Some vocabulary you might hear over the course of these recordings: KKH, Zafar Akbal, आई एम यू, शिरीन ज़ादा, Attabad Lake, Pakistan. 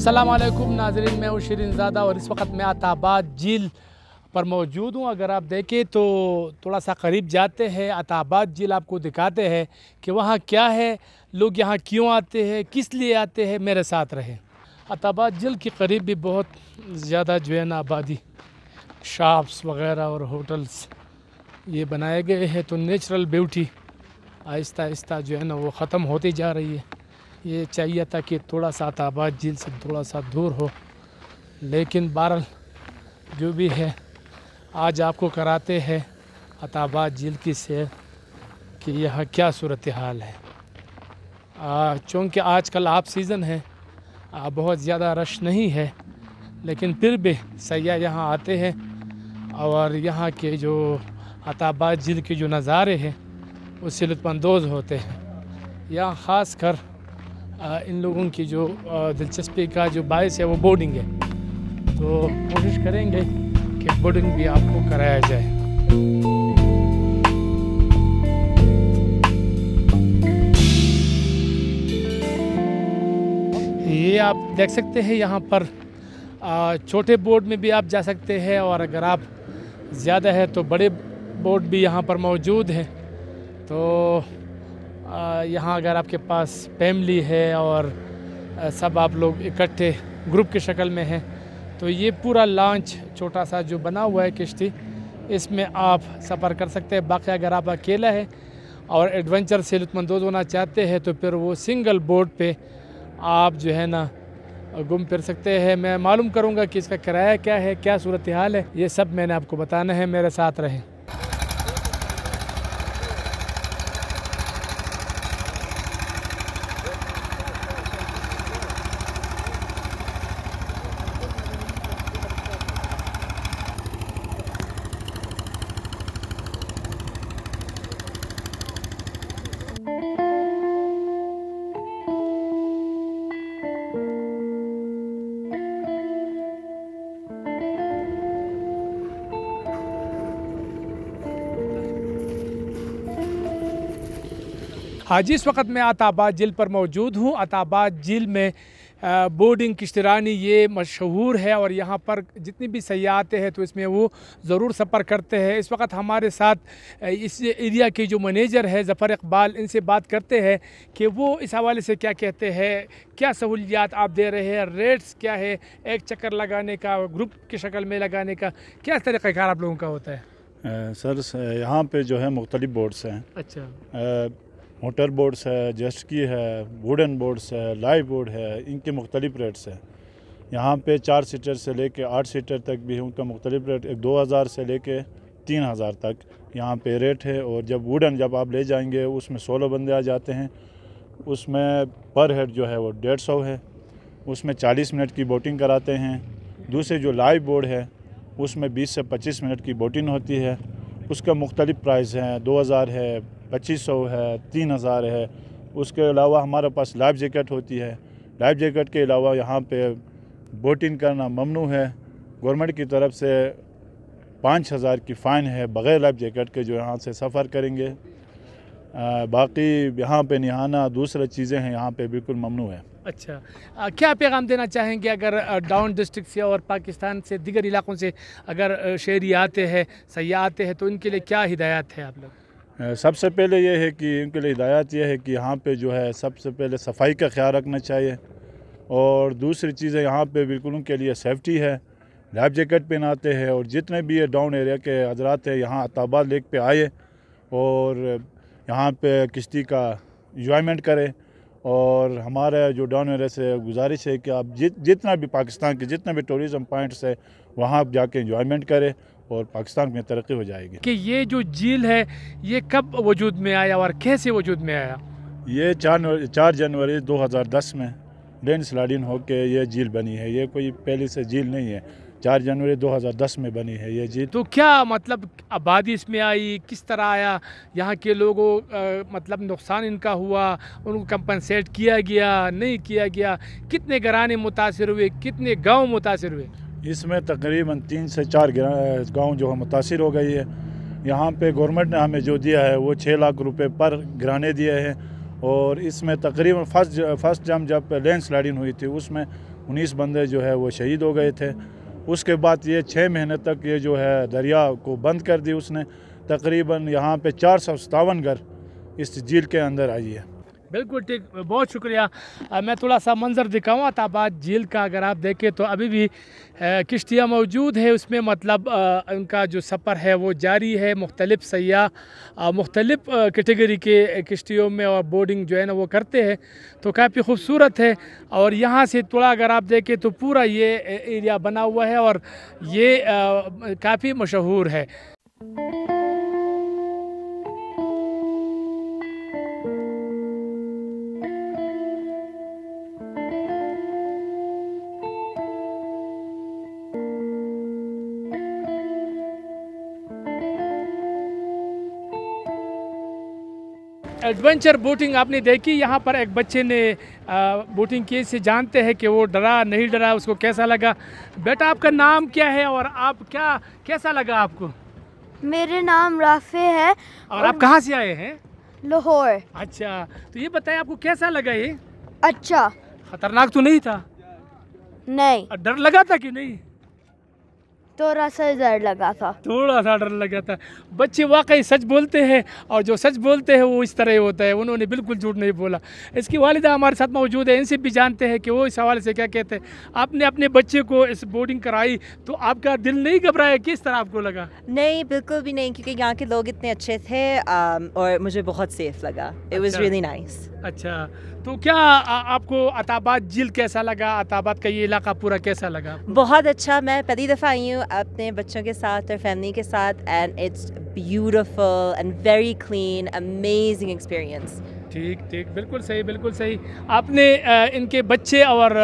अस्सलाम वालेकुम नाज़रीन, मैं हूँ शिरीन ज़ादा और इस वक्त मैं अताबाद झील पर मौजूद हूँ। अगर आप देखें तो थोड़ा सा करीब जाते हैं, अताबाद झील आपको दिखाते हैं कि वहाँ क्या है, लोग यहाँ क्यों आते हैं, किस लिए आते हैं। मेरे साथ रहे। अताबाद झील के करीब भी बहुत ज़्यादा जो है ना आबादी, शॉप्स वग़ैरह और होटल्स ये बनाए गए हैं, तो नेचुरल ब्यूटी आहिस्ता आहिस्ता जो है ना वो ख़त्म होती जा रही है। ये चाहिए था कि थोड़ा सा अताबाद झील से थोड़ा सा दूर हो, लेकिन बहरहाल जो भी है आज आपको कराते हैं अताबाद झील की सैर कि यहाँ क्या सूरत हाल है। चूँकि आजकल आप सीज़न है, बहुत ज़्यादा रश नहीं है, लेकिन फिर भी सैयाह यहाँ आते हैं और यहाँ के जो अताबाद झील के जो नज़ारे हैं उससे लुत्फ़ानंदोज़ होते हैं। यहाँ ख़ास कर इन लोगों की जो दिलचस्पी का जो बायस है वो बोर्डिंग है, तो कोशिश करेंगे कि बोर्डिंग भी आपको कराया जाए। ये आप देख सकते हैं, यहाँ पर छोटे बोर्ड में भी आप जा सकते हैं और अगर आप ज़्यादा है तो बड़े बोर्ड भी यहाँ पर मौजूद है। तो यहाँ अगर आपके पास फैमिली है और सब आप लोग इकट्ठे ग्रुप की शक्ल में हैं तो ये पूरा लॉन्च छोटा सा जो बना हुआ है किश्ती, इसमें आप सफ़र कर सकते हैं। बाकी अगर आप अकेला है और एडवेंचर से लुत्फ़ानंदोज़ होना चाहते हैं तो फिर वो सिंगल बोर्ड पे आप जो है ना घूम फिर सकते हैं। मैं मालूम करूँगा कि इसका किराया क्या है, क्या सूरत हाल है, ये सब मैंने आपको बताना है। मेरे साथ रहें। आज इस वक्त मैं अताबाद झील पर मौजूद हूँ। अताबाद झील में बोर्डिंग किश्तरानी ये मशहूर है और यहाँ पर जितने भी सैयाह आते हैं तो इसमें वो ज़रूर सफ़र करते हैं। इस वक्त हमारे साथ इस एरिया के जो मैनेजर है ज़फ़र अकबाल, इनसे बात करते हैं कि वो इस हवाले से क्या कहते हैं, क्या सहूलियात आप दे रहे हैं, रेट्स क्या है, एक चक्कर लगाने का ग्रुप की शक्ल में लगाने का क्या तरीक़ाकार आप लोगों का होता है? सर यहाँ पर जो है मुख्तलिफ़ बोर्ड्स हैं। अच्छा। मोटर बोर्ड्स है, जेट स्की है, वुडन बोर्ड्स है, लाइव बोर्ड है, इनके मुख्तलिफ रेट्स हैं। यहाँ पे 4 सीटर से लेके 8 सीटर तक भी है, उनका मुख्तलिफ रेट 2000 से लेके 3000 तक यहाँ पे रेट है। और जब वुडन जब आप ले जाएंगे उसमें 16 बंदे आ जाते हैं, उसमें पर हेड जो है वो 150 है, उसमें 40 मिनट की बोटिंग कराते हैं। दूसरे जो लाइव बोर्ड है उसमें 20 से 25 मिनट की बोटिंग होती है, उसका मुख्तलिफ प्राइस हैं, 2000 है, 2500 है, 3000 है। उसके अलावा हमारे पास लाइफ जैकेट होती है। लाइफ जैकेट के अलावा यहाँ पे बोटिंग करना ममनू है, गवर्नमेंट की तरफ से 5000 की फ़ाइन है बग़ैर लाइफ जैकेट के जो यहाँ से सफ़र करेंगे। बाकी यहाँ पे नहाना, दूसरी चीज़ें हैं यहाँ पे बिल्कुल ममनू है। अच्छा, क्या पैगाम देना चाहेंगे अगर डाउन डिस्ट्रिक्ट से और पाकिस्तान से दीगर इलाक़ों से अगर शहरी आते हैं, सयाह आते हैं, तो इनके लिए क्या हिदायत है आप लोग? सबसे पहले यह है कि उनके लिए हिदायत यह है कि यहाँ पे जो है सबसे पहले सफाई का ख्याल रखना चाहिए और दूसरी चीज़ें यहाँ पे बिल्कुल उनके लिए सेफ्टी है, लाइफ जैकेट पहनाते हैं। और जितने भी ये डाउन एरिया के हजरात हैं यहाँ अताबाद लेक पे आए और यहाँ पे किश्ती का इंजॉयमेंट करें। और हमारे जो डाउन एरिया से गुजारिश है कि आप जितना भी पाकिस्तान के जितने भी टूरिज़म पॉइंट्स है वहाँ आप जाके इंजॉयमेंट करें और पाकिस्तान में तरक्की हो जाएगी। कि ये जो झील है ये कब वजूद में आया और कैसे वजूद में आया? ये 4 जनवरी 2010 में लैंड स्लाइडिंग होकर ये झील बनी है। ये कोई पहले से झील नहीं है, 4 जनवरी 2010 में बनी है ये झील। तो क्या मतलब आबादी इसमें आई, किस तरह आया, यहाँ के लोगों मतलब नुकसान इनका हुआ, उनको कंपनसेट किया गया नहीं किया गया, कितने घराने मुतासर हुए, कितने गाँव मुतासर हुए? इसमें तकरीबन 3 से 4 गांव जो है मुतासिर हो गई है। यहाँ पे गवर्नमेंट ने हमें जो दिया है वो 6 लाख रुपए पर घराने दिए हैं। और इसमें तकरीबन फर्स्ट जम जब लैंड स्लाइडिंग हुई थी उसमें 19 बंदे जो है वो शहीद हो गए थे। उसके बाद ये 6 महीने तक ये जो है दरिया को बंद कर दी उसने। तकरीबन यहाँ पे 457 घर इस झील के अंदर आई है। बिल्कुल ठीक, बहुत शुक्रिया। मैं थोड़ा सा मंजर दिखाऊँ अताबाद झील का। अगर आप देखें तो अभी भी किश्तियाँ मौजूद है उसमें, मतलब उनका जो सफ़र है वो जारी है। मुख्तलिफ़ सयाह मुख्तलिफ़ कैटेगरी के किश्तियों में और बोर्डिंग जो है ना वो करते हैं, तो काफ़ी ख़ूबसूरत है। और यहाँ से थोड़ा अगर आप देखें तो पूरा ये एरिया बना हुआ है और ये काफ़ी मशहूर है। एडवेंचर बोटिंग आपने देखी, यहाँ पर एक बच्चे ने बोटिंग की। से जानते हैं कि वो डरा नहीं डरा, उसको कैसा लगा। बेटा आपका नाम क्या है और आप क्या कैसा लगा आपको? मेरे नाम राफे है। और आप कहाँ से आए हैं? लाहौर। अच्छा, तो ये बताएं आपको कैसा लगा ये? अच्छा। खतरनाक तो नहीं था? नहीं। डर लगा था कि नहीं? थोड़ा सा डर लगा था। थोड़ा सा डर लगा था। बच्चे वाकई सच बोलते हैं और जो सच बोलते हैं वो इस तरह ही होता है। उन्होंने बिल्कुल झूठ नहीं बोला। इसकी वालिदा हमारे साथ मौजूद है, इनसे भी जानते हैं कि वो इस हवाले से क्या कहते हैं। आपने अपने बच्चे को इस बोर्डिंग कराई तो आपका दिल नहीं घबराया? किस तरह आपको लगा? नहीं, बिल्कुल भी नहीं, क्योंकि यहाँ के लोग इतने अच्छे थे और मुझे बहुत सेफ लगा। It was really nice. अच्छा, तो क्या आपको अताबाद झील कैसा लगा? अताबाद का ये इलाका पूरा कैसा लगा? बहुत अच्छा। मैं पहली दफ़ा आई हूँ अपने बच्चों के साथ और फैमिली के साथ, and it's beautiful and very clean, amazing experience. ठीक ठीक, बिल्कुल सही, बिल्कुल सही। आपने इनके बच्चे और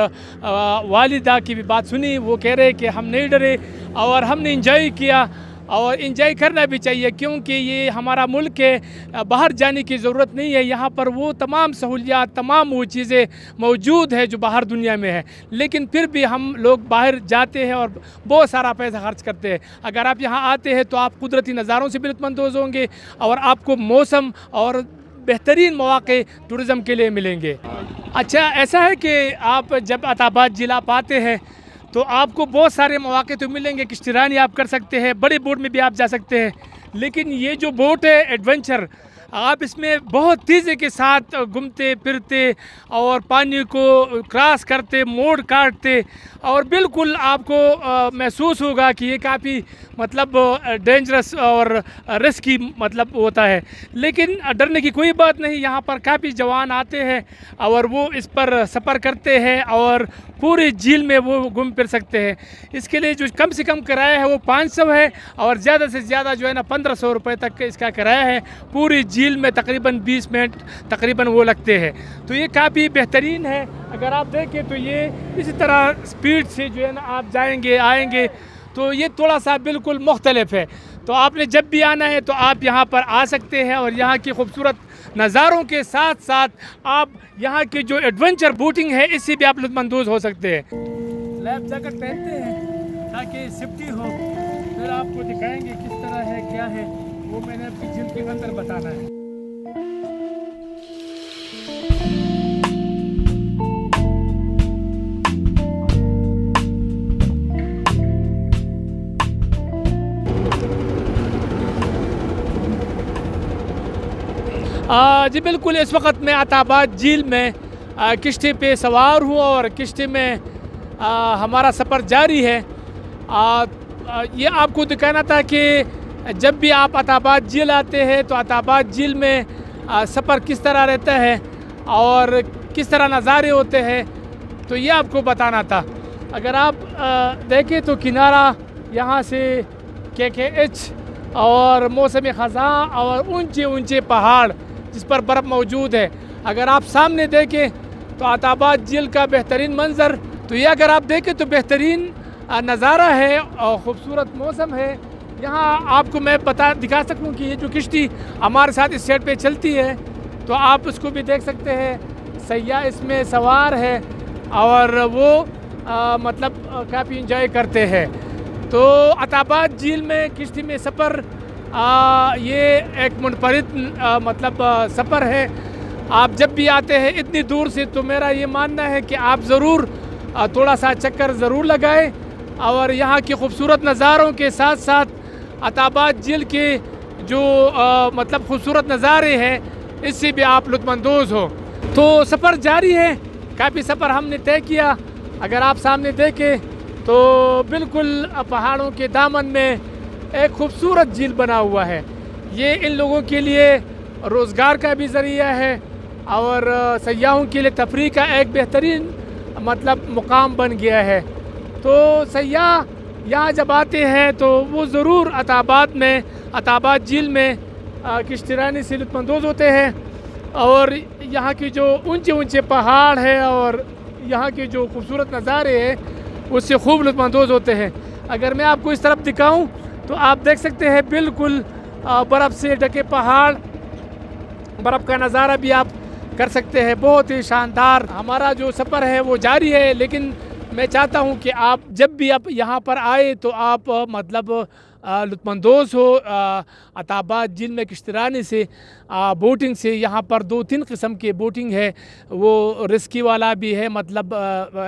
वालिदा की भी बात सुनी। वो कह रहे कि हम नहीं डरे और हमने इंजॉय किया, और इंजॉय करना भी चाहिए क्योंकि ये हमारा मुल्क है, बाहर जाने की ज़रूरत नहीं है। यहाँ पर वो तमाम सहूलियात, तमाम वो चीज़ें मौजूद है जो बाहर दुनिया में है, लेकिन फिर भी हम लोग बाहर जाते हैं और बहुत सारा पैसा खर्च करते हैं। अगर आप यहाँ आते हैं तो आप कुदरती नज़ारों से लुत्फ़अंदोज़ होंगे और आपको मौसम और बेहतरीन मौक़े टूरिज़म के लिए मिलेंगे। अच्छा, ऐसा है कि आप जब अताबाद जिला पाते हैं तो आपको बहुत सारे मौके तो मिलेंगे। किश्तीरानी आप कर सकते हैं, बड़े बोट में भी आप जा सकते हैं, लेकिन ये जो बोट है एडवेंचर, आप इसमें बहुत तेज़ी के साथ घूमते फिरते और पानी को क्रॉस करते, मोड़ काटते, और बिल्कुल आपको महसूस होगा कि ये काफ़ी मतलब डेंजरस और रिस्की मतलब होता है। लेकिन डरने की कोई बात नहीं। यहाँ पर काफ़ी जवान आते हैं और वो इस पर सफ़र करते हैं और पूरी झील में वो घूम फिर सकते हैं। इसके लिए जो कम से कम किराया है वो 500 है और ज़्यादा से ज़्यादा जो है ना 1500 रुपये तक इसका किराया है। पूरी झील में तकरीबन 20 मिनट तकरीबन वो लगते हैं, तो ये काफ़ी बेहतरीन है। अगर आप देखें तो ये इसी तरह स्पीड से जो है ना आप जाएंगे आएंगे, तो ये थोड़ा सा बिल्कुल मुख्तलिफ है। तो आपने जब भी आना है तो आप यहाँ पर आ सकते हैं और यहाँ की खूबसूरत नज़ारों के साथ साथ आप यहाँ की जो एडवेंचर बोटिंग है इससे भी आप लुत्फ़अंदोज़ हो सकते हैं। लैब जैकेट पहनते हैं ताकि सेफ्टी हो। फिर आपको दिखाएंगे किस तरह है क्या है, वो मैंने आपकी झील के अंदर बताना है। जी बिल्कुल, इस वक्त मैं अताबाद झील में किश्ती पे सवार हुआ और किश्ती में हमारा सफ़र जारी है। ये आपको दिखाना था कि जब भी आप अताबाद झील आते हैं तो अताबाद झील में सफ़र किस तरह रहता है और किस तरह नज़ारे होते हैं, तो ये आपको बताना था। अगर आप देखें तो किनारा यहाँ से KKH और मौसम ख़ज़ा और ऊंचे ऊंचे पहाड़ जिस पर बर्फ़ मौजूद है। अगर आप सामने देखें तो अताबाद झील का बेहतरीन मंज़र, तो ये अगर आप देखें तो बेहतरीन नज़ारा है और ख़ूबसूरत मौसम है। यहाँ आपको मैं दिखा सकूँ कि ये जो किश्ती हमारे साथ इस सेट पे चलती है, तो आप उसको भी देख सकते हैं। सयाह इसमें सवार है और वो मतलब काफ़ी इंजॉय करते हैं। तो अताबाद झील में किश्ती में सफ़र ये एक मुनफरिद मतलब सफ़र है। आप जब भी आते हैं इतनी दूर से, तो मेरा ये मानना है कि आप ज़रूर थोड़ा सा चक्कर ज़रूर लगाएं और यहाँ के खूबसूरत नज़ारों के साथ साथ अताबाद झील के जो मतलब खूबसूरत नज़ारे हैं इससे भी आप लुत्फ़अंदोज़ हो। तो सफ़र जारी है, काफ़ी सफ़र हमने तय किया। अगर आप सामने देखें तो बिल्कुल पहाड़ों के दामन में एक खूबसूरत झील बना हुआ है। ये इन लोगों के लिए रोज़गार का भी ज़रिया है और सयाहों के लिए तफरी का एक बेहतरीन मतलब मुकाम बन गया है। तो सयाह यहाँ जब आते हैं तो वो ज़रूर अताबाद झील में किश्तरानी से लुत्फ़अंदोज़ होते हैं और यहाँ की जो ऊंचे ऊंचे पहाड़ है और यहाँ के जो खूबसूरत नज़ारे हैं उससे खूब लुत्फ़अंदोज़ होते हैं। अगर मैं आपको इस तरफ दिखाऊं तो आप देख सकते हैं बिल्कुल बर्फ़ से ढके पहाड़, बर्फ़ का नज़ारा भी आप कर सकते हैं। बहुत ही शानदार हमारा जो सफ़र है वो जारी है, लेकिन मैं चाहता हूं कि आप जब भी आप यहां पर आए तो आप मतलब लुत्फ़अंदोज़ हो। अताबाद झील में किश्तरानी से बोटिंग से यहाँ पर 2-3 किस्म के बोटिंग है, वो रिस्की वाला भी है मतलब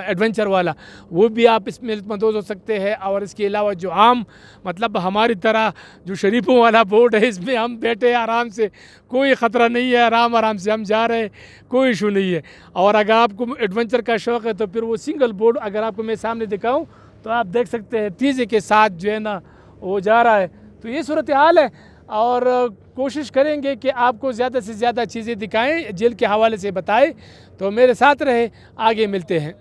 एडवेंचर वाला, वो भी आप इसमें लुत्फ़अंदोज़ हो सकते हैं। और इसके अलावा जो आम मतलब हमारी तरह जो शरीफों वाला बोट है इसमें हम बैठे आराम से, कोई ख़तरा नहीं है, आराम आराम से हम जा रहे हैं, कोई इशू नहीं है। और अगर आपको एडवेंचर का शौक़ है तो फिर वो सिंगल बोट, अगर आपको मैं सामने दिखाऊँ तो आप देख सकते हैं तेज़ी के साथ जो है ना वो जा रहा है। तो ये सूरत हाल है और कोशिश करेंगे कि आपको ज़्यादा से ज़्यादा चीज़ें दिखाएं, झील के हवाले से बताएं। तो मेरे साथ रहे, आगे मिलते हैं।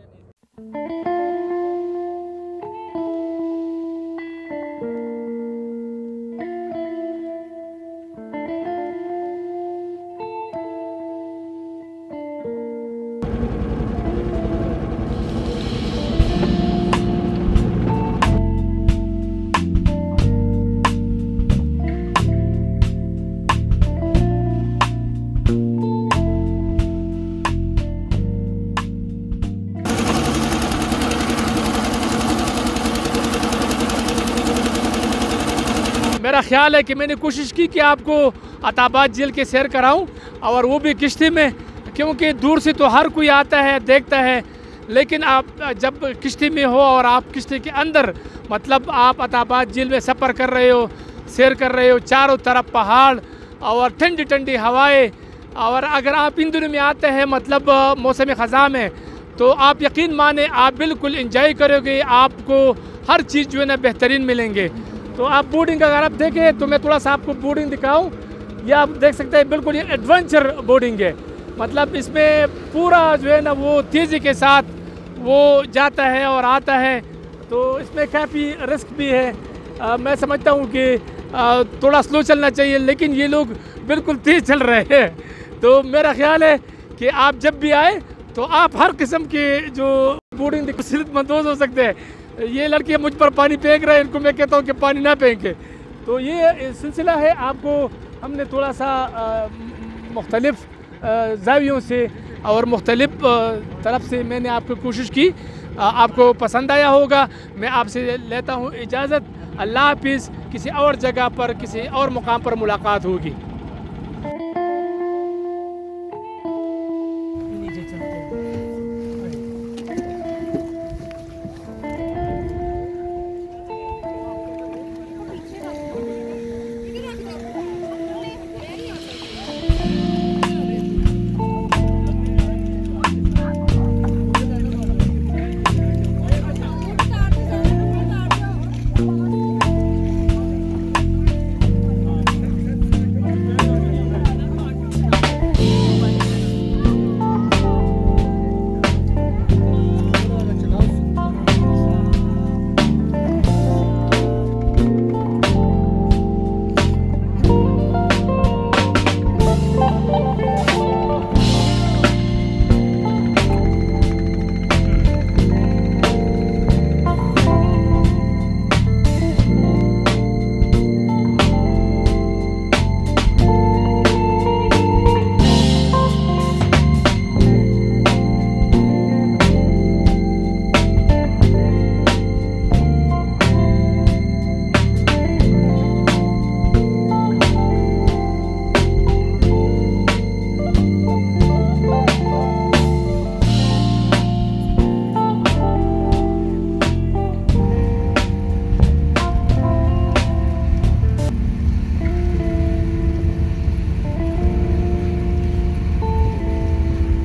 मेरा ख्याल है कि मैंने कोशिश की कि आपको अताबाद झील के सैर कराऊं और वो भी किश्ती में, क्योंकि दूर से तो हर कोई आता है देखता है, लेकिन आप जब किश्ती में हो और आप किश्ती के अंदर मतलब आप अताबाद झील में सफ़र कर रहे हो, सैर कर रहे हो, चारों तरफ पहाड़ और ठंडी ठंडी हवाएं। और अगर आप इन दिनों में आते हैं मतलब मौसम ख़ज़ां में तो आप यकीन माने आप बिल्कुल इंजॉय करोगे, आपको हर चीज़ जो है ना बेहतरीन मिलेंगे। तो आप बोर्डिंग अगर आप देखें तो मैं थोड़ा सा आपको बोर्डिंग दिखाऊं, ये आप देख सकते हैं बिल्कुल ये एडवेंचर बोर्डिंग है, मतलब इसमें पूरा जो है ना वो तेज़ी के साथ वो जाता है और आता है। तो इसमें काफ़ी रिस्क भी है, मैं समझता हूं कि थोड़ा स्लो चलना चाहिए, लेकिन ये लोग बिल्कुल तेज़ चल रहे हैं। तो मेरा ख्याल है कि आप जब भी आए तो आप हर किस्म के जो बोर्डिंग लुत्फ़अंदोज़ हो सकते हैं। ये लड़के मुझ पर पानी फेंक रहे हैं, इनको मैं कहता हूँ कि पानी ना फेंके। तो ये सिलसिला है, आपको हमने थोड़ा सा मुख्तलिफ ज़ावियों से और मुख्तलिफ तरफ से मैंने आपको कोशिश की, आपको पसंद आया होगा। मैं आपसे लेता हूँ इजाज़त, अल्लाह हाफिज़। किसी और जगह पर किसी और मुकाम पर मुलाकात होगी।